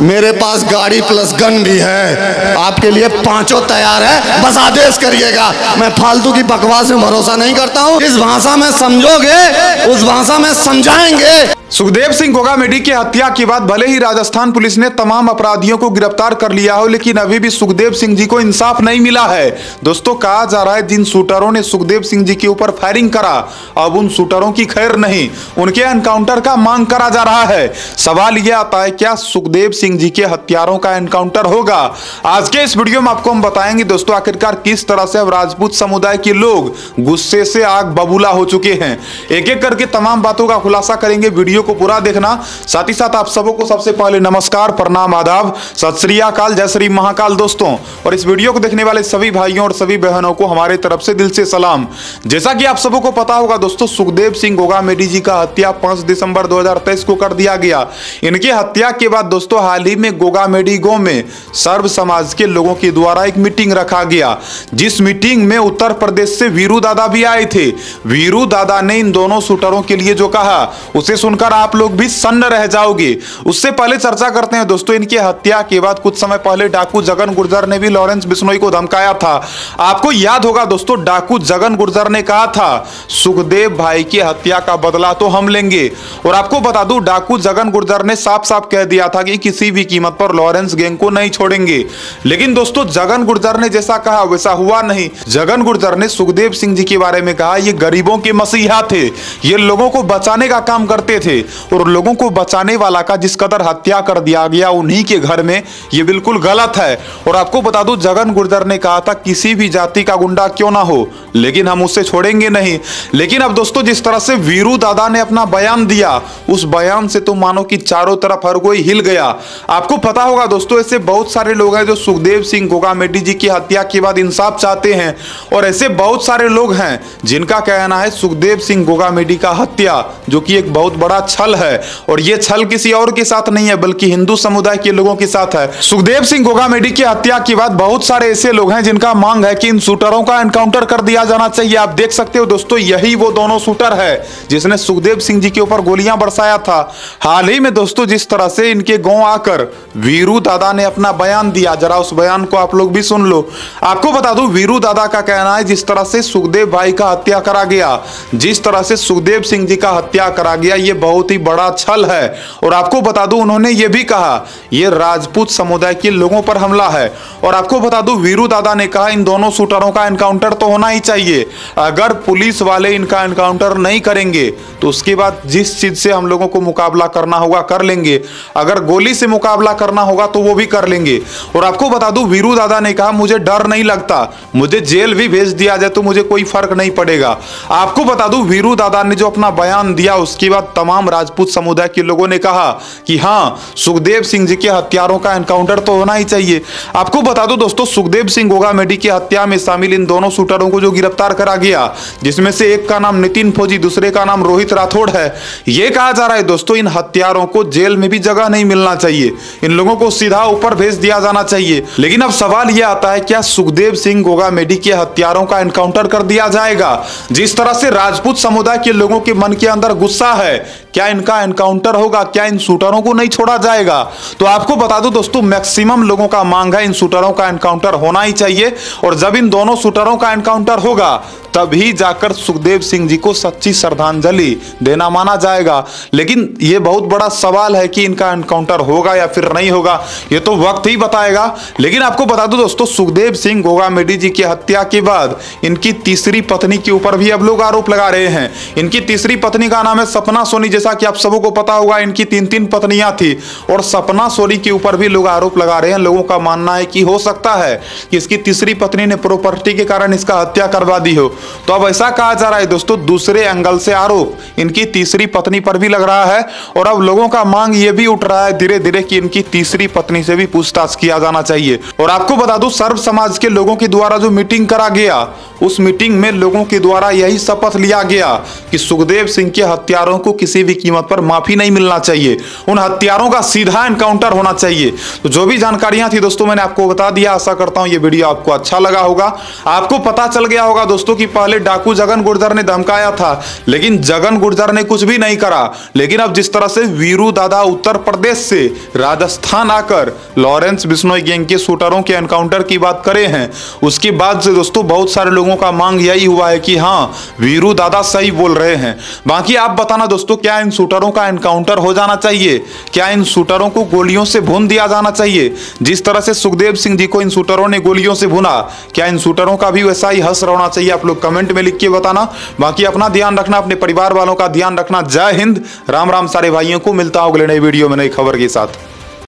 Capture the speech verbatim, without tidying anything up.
मेरे पास गाड़ी plus gun भी है, आपके लिए पांचों तैयार है, बस आदेश करिएगा। मैं फालतू की बकवास में भरोसा नहीं करता हूँ। इस भाषा में समझोगे, उस भाषा में समझाएंगे। सुखदेव सिंह गोगामेड़ी की हत्या के बाद भले ही राजस्थान पुलिस ने तमाम अपराधियों को गिरफ्तार कर लिया हो, लेकिन अभी भी सुखदेव सिंह जी को इंसाफ नहीं मिला है। दोस्तों, कहा जा रहा है जिन शूटरों ने सुखदेव सिंह जी के ऊपर फायरिंग करा, अब उन शूटरों की खैर नहीं, उनके एनकाउंटर का मांग करा जा रहा है। सवाल यह आता है, क्या सुखदेव सिंह जी के हत्यारों का एनकाउंटर होगा? आज के इस वीडियो में आपको हम बताएंगे दोस्तों, आखिरकार किस तरह से अब राजपूत समुदाय के लोग गुस्से से आग बबूला हो चुके हैं। एक एक करके तमाम बातों का खुलासा करेंगे, वीडियो को पूरा देखना। साथ ही साथ आप सबों को सबसे पहले नमस्कार, प्रणाम, आदाब, सत श्री अकाल, जय श्री महाकाल दोस्तों। और इस वीडियो को देखने वाले सभी भाइयों और सभी बहनों को हमारे तरफ से दिल से सलाम। जैसा कि आप सबों को पता होगा दोस्तों, सुखदेव सिंह गोगामेड़ी जी का हत्या पांच दिसंबर दो हजार तेईस को कर दिया गया। इनकी हत्या के बाद दोस्तों हाल ही में गोगामेड़ी गांव में सर्व समाज के लोगों के द्वारा एक मीटिंग रखा गया, जिस मीटिंग में उत्तर प्रदेश से वीरू दादा भी आए थे। वीरू दादा ने इन दोनों शूटरों के लिए जो कहा, उसे सुनकर आप लोग भी सन्न रह जाओगे। उससे पहले चर्चा करते हैं दोस्तों, इनकी हत्या के बाद कुछ समय पहले डाकू जगन गुर्जर ने भी लॉरेंस बिश्नोई को धमकाया था। आपको याद होगा दोस्तों, डाकू जगन गुर्जर ने कहा था, सुखदेव भाई की हत्या का बदला तो हम लेंगे। और आपको बता दूं, डाकू जगन गुर्जर ने साफ साफ कह दिया था कि किसी भी कीमत पर लॉरेंस गैंग को नहीं छोड़ेंगे। लेकिन दोस्तों, जगन गुर्जर ने जैसा कहा वैसा हुआ नहीं। जगन गुर्जर ने सुखदेव सिंह जी के बारे में कहा, ये गरीबों के मसीहा थे, ये लोगों को बचाने का काम करते थे, और लोगों को बचाने वाला का जिस कदर हत्या कर दिया गया उन्हीं के घर में, ये बिल्कुल गलत है। और आपको बता दूं, जगन गुर्जर ने कहा था, किसी भी जाति का गुंडा क्यों ना हो, लेकिन हम उसे छोड़ेंगे नहीं। लेकिन अब दोस्तों, जिस तरह से वीरू दादा ने अपना बयान दिया, उस बयान से तो मानो कि चारों तरफ हर कोई हिल गया। आपको पता होगा दोस्तों, ऐसे बहुत सारे लोग हैं जो सुखदेव सिंह गोगामेड़ी जी की हत्या के बाद इंसाफ चाहते हैं, और ऐसे बहुत सारे लोग हैं जिनका कहना है सुखदेव सिंह गोगामेड़ी का हत्या जो कि एक बहुत बड़ा छल है, और ये छल किसी और के साथ नहीं है बल्कि हिंदू समुदाय के लोगों के साथ है। सुखदेव सिंह गोगामेड़ी की हत्या के बाद बहुत सारे ऐसे लोग हैं जिनका मांग है कि इन शूटरों का एनकाउंटर कर दिया जाना चाहिए। आप देख सकते हो दोस्तों, यही वो दोनों शूटर है जिसने सुखदेव सिंह जी के ऊपर गोलियां बरसाया था। हाल ही में दोस्तों, जिस तरह से इनके गांव आकर वीरू दादा ने अपना बयान दिया, जरा उस बयान को आप लोग भी सुन लो। आपको बता दूं, वीरू दादा का कहना है, जिस तरह से सुखदेव भाई का हत्या करा गया, जिस तरह से सुखदेव सिंह जी का हत्या करा गया, ये बहुत ही बड़ा छल है। और आपको बता दूं, उन्होंने ये भी कहा, ये राजपूत समुदाय के लोगों पर हमला है। और आपको बता दूं, वीरू दादा ने कहा, इन दोनों शूटरों का एनकाउंटर तो होना ही चाहिए। अगर पुलिस वाले इनका एनकाउंटर नहीं करेंगे तो उसके बाद जिस चीज से हम लोगों को मुकाबला करना होगा कर लेंगे, अगर गोली से मुकाबला करना होगा तो वो भी कर लेंगे। और आपको बता दूं, वीरू दादा ने कहा, मुझे डर नहीं लगता, मुझे जेल भी भेज दिया जाए तो मुझे कोई फर्क नहीं पड़ेगा। आपको बता दूं, वीरू दादा ने जो अपना बयान दिया, उसके बाद तमाम राजपूत समुदाय के लोगों ने कहा कि हाँ, सुखदेव सिंह जी के हत्यारों का एनकाउंटर तो होना ही चाहिए। आपको बता दो दोस्तों, सुखदेव सिंह गोगामेड़ी की हत्या में शामिल इन दोनों शूटरों को जो गिरफ्तार करा गया, जिसमें से एक का नाम नितिन फौजी, दूसरे का नाम रोहित राठौड़ है। यह कहा जा रहा है दोस्तों, इन हत्यारों को जेल में भी जगह नहीं मिलना चाहिए, इन लोगों को सीधा ऊपर भेज दिया जाना चाहिए। लेकिन अब सवाल यह आता है, क्या सुखदेव सिंह गोगामेड़ी के हत्यारों का एनकाउंटर कर दिया जाएगा? जिस तरह से राजपूत समुदाय के लोगों के मन के अंदर गुस्सा है, क्या इनका एनकाउंटर होगा? क्या इन शूटरों को नहीं छोड़ा जाएगा? तो आपको बता दो दोस्तों, मैक्सिमम लोगों का मांग है इन शूटरों का एनकाउंटर होना ही चाहिए, और जब इन दोनों शूटरों का एनकाउंटर होगा तभी जाकर सुखदेव सिंह जी को सच्ची श्रद्धांजलि देना माना जाएगा। लेकिन यह बहुत बड़ा सवाल है कि इनका एनकाउंटर होगा या फिर नहीं होगा, यह तो वक्त ही बताएगा। लेकिन आपको बता दूं दोस्तों, सुखदेव सिंह गोगामेड़ी जी की हत्या के बाद इनकी तीसरी पत्नी के ऊपर भी अब लोग आरोप लगा रहे हैं। इनकी तीसरी पत्नी का नाम है सपना सोनी। जैसा कि आप सबों को पता होगा, इनकी तीन तीन पत्नियां थी, और सपना सोनी के ऊपर भी लोग आरोप लगा रहे हैं। लोगों का मानना है कि हो सकता है कि इसकी तीसरी पत्नी ने प्रॉपर्टी के कारण इसका हत्या करवा दी हो। तो अब ऐसा कहा जा रहा है दोस्तों, दूसरे एंगल से आरोप इनकी तीसरी पत्नी पर भी लग रहा है। और अब लोगों का मांग यह भी उठ रहा है धीरे धीरे कि इनकी तीसरी पत्नी से भी पूछताछ किया जाना चाहिए। और आपको बता दूं, सर्व समाज के लोगों के द्वारा जो मीटिंग करा गया, उस मीटिंग में लोगों के द्वारा यही शपथ लिया गया कि सुखदेव सिंह के हत्यारों को किसी भी कीमत पर माफी नहीं मिलना चाहिए, उन हत्यारों का सीधा एनकाउंटर होना चाहिए। तो जो भी जानकारियां थी दोस्तों मैंने आपको बता दिया। आशा करता हूं ये वीडियो आपको अच्छा लगा होगा। आपको पता चल गया होगा दोस्तों कि पहले डाकू जगन गुर्जर ने धमकाया था, लेकिन जगन गुर्जर ने कुछ भी नहीं करा। लेकिन अब जिस तरह से वीरू दादा उत्तर प्रदेश से राजस्थान आकर लॉरेंस बिश्नोई गैंग के शूटरों के एनकाउंटर की बात करे हैं, उसके बाद से दोस्तों बहुत सारे लोगों का मांग यही हुआ है कि हाँ वीरू दादा सही बोल रहे हैं। बाकी आप बताना दोस्तों, क्या इन शूटरों का एनकाउंटर हो जाना चाहिए? क्या इन शूटरों को गोलियों से भून दिया जाना चाहिए? जिस तरह से सुखदेव सिंह जी को इन शूटरों ने गोलियों से भुना, क्या इन शूटरों का भी वैसा ही हश्र होना चाहिए? आप लोग कमेंट में लिख के बताना। बाकी अपना ध्यान रखना, अपने परिवार वालों का ध्यान रखना। जय हिंद, राम राम सारे भाइयों को। मिलता हूं अगले नए वीडियो में नई खबर के साथ।